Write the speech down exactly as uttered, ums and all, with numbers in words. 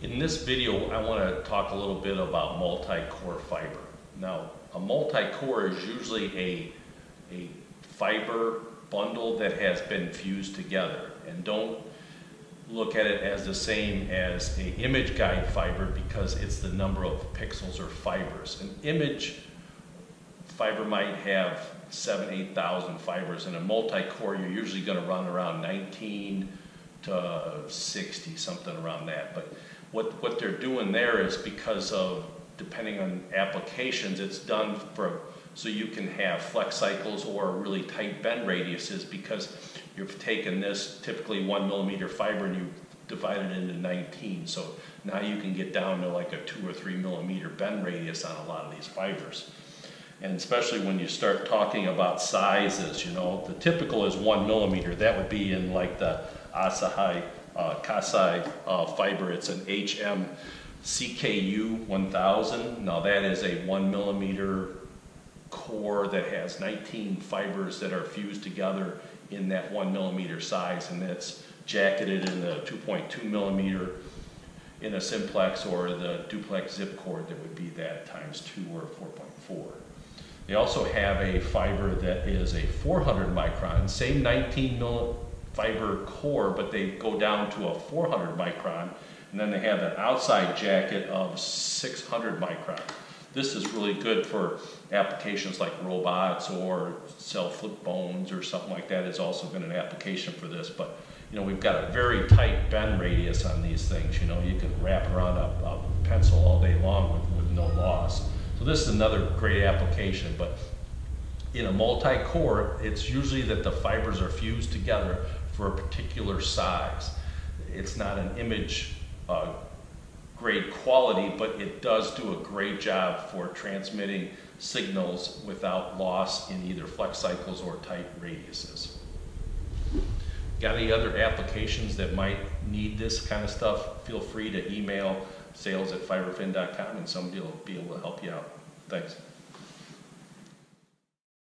In this video, I want to talk a little bit about multi-core fiber. Now, a multi-core is usually a, a fiber bundle that has been fused together. And don't look at it as the same as an image guide fiber, because it's the number of pixels or fibers. An image fiber might have seven, eight thousand fibers, and a multi-core, you're usually going to run around nineteen to sixty, something around that. But What, what they're doing there is, because of, depending on applications, it's done for, so you can have flex cycles or really tight bend radiuses, because you've taken this typically one millimeter fiber and you divide it into nineteen. So now you can get down to like a two or three millimeter bend radius on a lot of these fibers. And especially when you start talking about sizes, you know, the typical is one millimeter. That would be in like the Asahi Uh, Kasai uh, fiber. It's an H M C K U one thousand. Now that is a one millimeter core that has nineteen fibers that are fused together in that one millimeter size, and that's jacketed in the two point two millimeter in a simplex or the duplex zip cord. That would be that times two or four point four. They also have a fiber that is a four hundred micron, same nineteen millimeter fiber core, but they go down to a four hundred micron, and then they have an outside jacket of six hundred micron. This is really good for applications like robots or cell flip phones or something like that. It's also been an application for this, but you know, we've got a very tight bend radius on these things. You know, you can wrap around a, a pencil all day long with, with no loss. So this is another great application. But in a multi-core, it's usually that the fibers are fused together for a particular size. It's not an image uh, grade quality, but it does do a great job for transmitting signals without loss in either flex cycles or tight radiuses. Got any other applications that might need this kind of stuff? Feel free to email sales at fiberfin dot com, and somebody will be able to help you out. Thanks.